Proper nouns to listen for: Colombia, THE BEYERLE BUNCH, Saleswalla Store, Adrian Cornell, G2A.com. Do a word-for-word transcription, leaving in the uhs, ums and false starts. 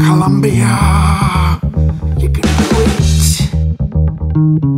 Colombia, you can do it.